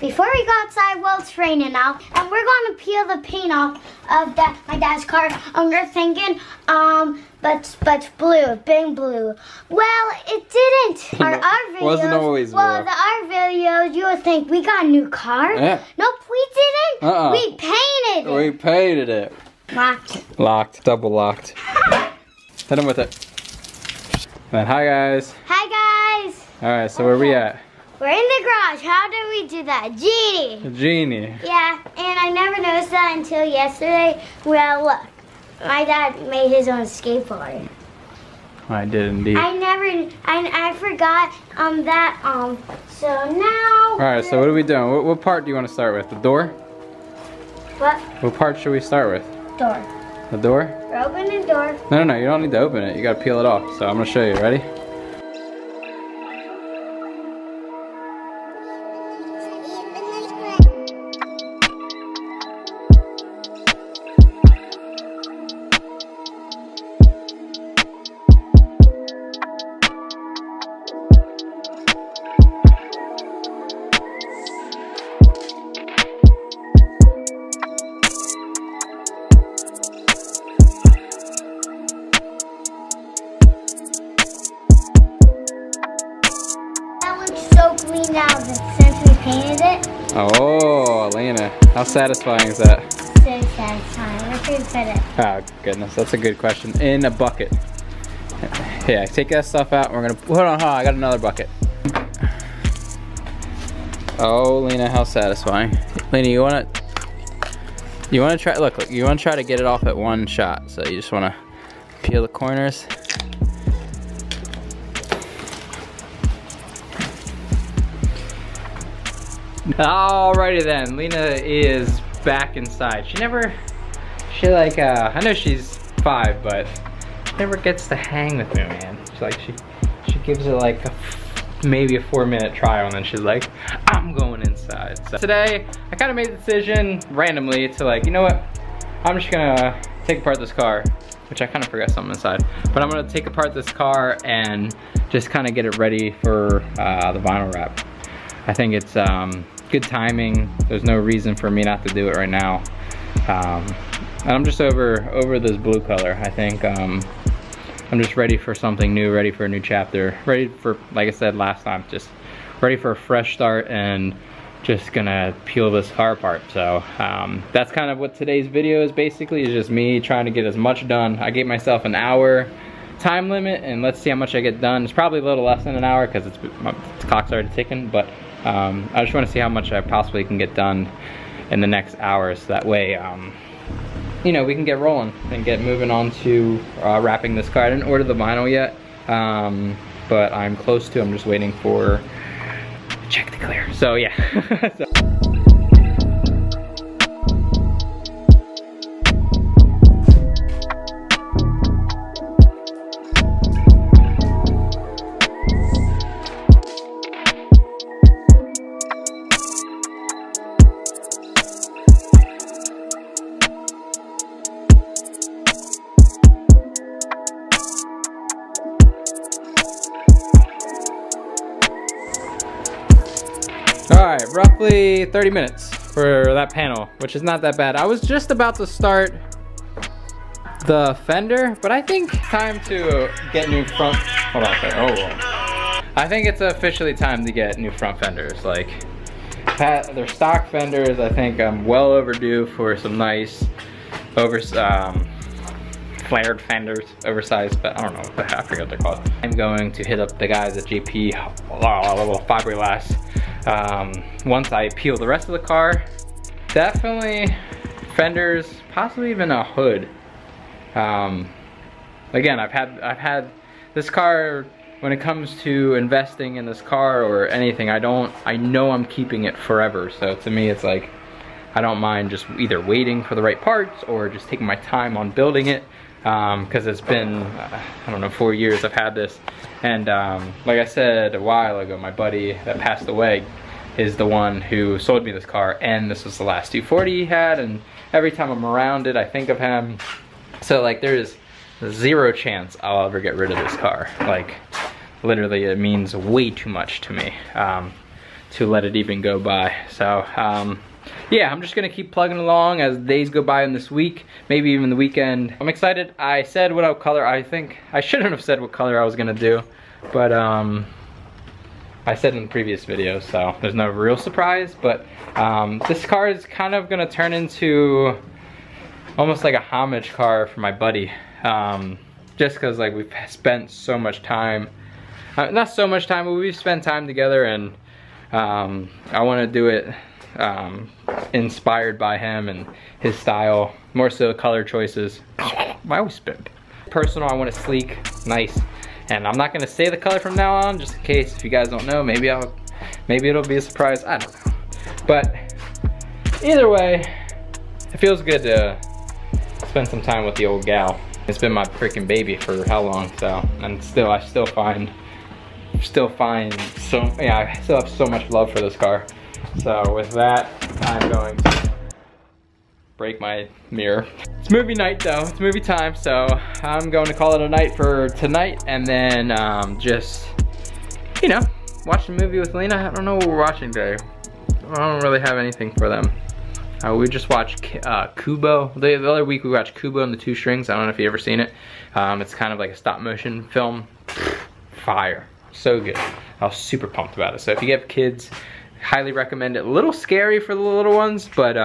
Before we go outside, well, it's raining out, and we're going to peel the paint off of my dad's car. And we're thinking, but blue, it been blue. Well, it didn't. Our videos wasn't always blue. Well, our videos, you would think we got a new car. Yeah. Nope, we didn't. We painted it. We painted it. Locked. Locked. Double locked. Hit him with it. And then, hi guys. Hi guys. All right, so where are we at? We're in the garage. How did we do that? Genie. Genie. Yeah, and I never noticed that until yesterday. Well, look, my dad made his own skateboard. I did indeed. I forgot that, so now. All right, so what are we doing? What part do you want to start with? The door? What? What part should we start with? Door. The door? We're opening the door. No, no, no, you don't need to open it. You gotta peel it off, so I'm gonna show you. Ready? Oh, Elena, how satisfying is that? So satisfying. Where should we put it? Oh, goodness, that's a good question. In a bucket. Yeah, take that stuff out and we're gonna. Hold on, I got another bucket. Oh, Elena, how satisfying. Elena, you wanna try, look, you wanna try to get it off at one shot. So you just wanna peel the corners. Alrighty then, Lena is back inside. I know she's 5, but she never gets to hang with me, man. She's like, she gives it like maybe a 4-minute trial, and then she's like, I'm going inside. So today, I kind of made the decision randomly to like, you know what? I'm just gonna take apart this car, which I kind of forgot something inside. But I'm gonna take apart this car and just kind of get it ready for the vinyl wrap. I think it's, good timing. There's no reason for me not to do it right now. And I'm just over this blue color. I think I'm just ready for something new, ready for a new chapter, ready for, like I said last time, just ready for a fresh start and just gonna peel this car apart. So that's kind of what today's video is basically, is just me trying to get as much done. I gave myself an hour time limit and let's see how much I get done. It's probably a little less than an hour because the clock's already ticking, but I just want to see how much I possibly can get done in the next hour, so that way, you know, we can get rolling and get moving on to wrapping this car. I didn't order the vinyl yet, but I'm close to. I'm just waiting for a check to clear. So yeah. Alright, roughly 30 minutes for that panel, which is not that bad. I was just about to start the fender, but I think time to get new front... Hold on a second. Oh, I think it's officially time to get new front fenders. Like, they're stock fenders. I think I'm well overdue for some nice flared fenders, oversized, but I don't know what the heck, I forget what they're called. I'm going to hit up the guys at GP, a little fiberglass. Once I peel the rest of the car, definitely fenders, possibly even a hood. Again, I've had this car, when it comes to investing in this car or anything, I know I'm keeping it forever. So to me, it's like, I don't mind just either waiting for the right parts or just taking my time on building it. Because it's been, I don't know, 4 years I've had this. And like I said a while ago, my buddy that passed away is the one who sold me this car. And this was the last 240 he had. And every time I'm around it, I think of him. So like, there is zero chance I'll ever get rid of this car. Like, literally, it means way too much to me. to let it even go by. So yeah, I'm just gonna keep plugging along as days go by in this week, maybe even the weekend. I'm excited. I said what color I think. I shouldn't have said what color I was gonna do, but I said in the previous video, so there's no real surprise. But this car is kind of gonna turn into almost like a homage car for my buddy, just because like we've spent so much time, not so much time, but we've spent time together, and I want to do it inspired by him and his style, more so color choices. I always spit. Personal, I want it sleek, nice. And I'm not gonna say the color from now on, just in case if you guys don't know. Maybe maybe it'll be a surprise, I don't know. But either way, it feels good to spend some time with the old gal. It's been my freaking baby for how long, so. And still, I still find so, yeah, I still have so much love for this car. So with that, I'm going to break my mirror. It's movie night though, it's movie time, so I'm going to call it a night for tonight, and then just, you know, watch the movie with Lena. I don't know what we're watching today. I don't really have anything for them. We just watched Kubo. The other week we watched Kubo and the Two Strings. I don't know if you've ever seen it. It's kind of like a stop motion film. Fire, so good. I was super pumped about it. So if you have kids, highly recommend it. A little scary for the little ones, but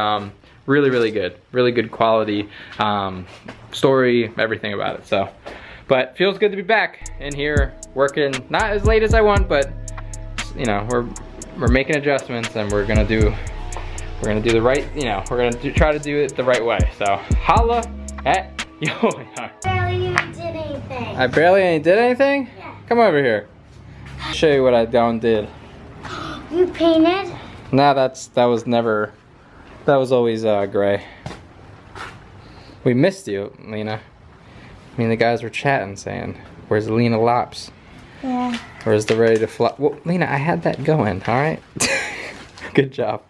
really good, really good quality, story, everything about it. So, but feels good to be back in here working, not as late as I want, but you know, we're making adjustments, and we're gonna do the right, you know, we're gonna try to do it the right way. So holla at you. I barely even did anything. I barely did anything? Yeah. Come over here. I'll show you what I done did. You painted? No, that was never. That was always gray. We missed you, Lena. I mean, the guys were chatting, saying, "Where's Lena Lops? Yeah. Where's the ready to fly?" Well, Lena, I had that going. All right. Good job.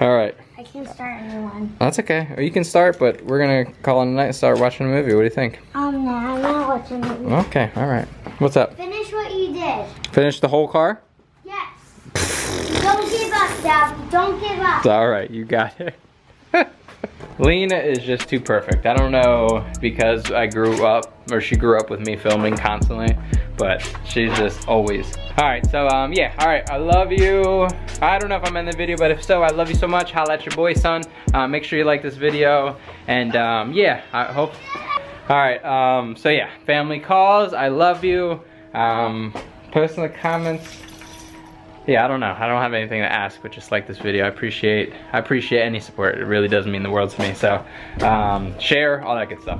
All right. I can start a new one. That's okay. Or you can start, but we're gonna call it a night and start watching a movie. What do you think? No, I'm not watching a movie. Okay. All right. What's up? Finish what you did. Finish the whole car. Don't give up, Dad. Don't give up. It's all right, you got it. Lena is just too perfect. I don't know, because I grew up, or she grew up with me filming constantly, but she's just always. All right, so yeah, all right, I love you. I don't know if I'm in the video, but if so, I love you so much. Holla at your boy, son. Make sure you like this video, and yeah, I hope. All right, so yeah, family calls, I love you. Post in the comments. Yeah, I don't know. I don't have anything to ask, but just like this video. I appreciate any support. It really does mean the world to me. So, share, all that good stuff.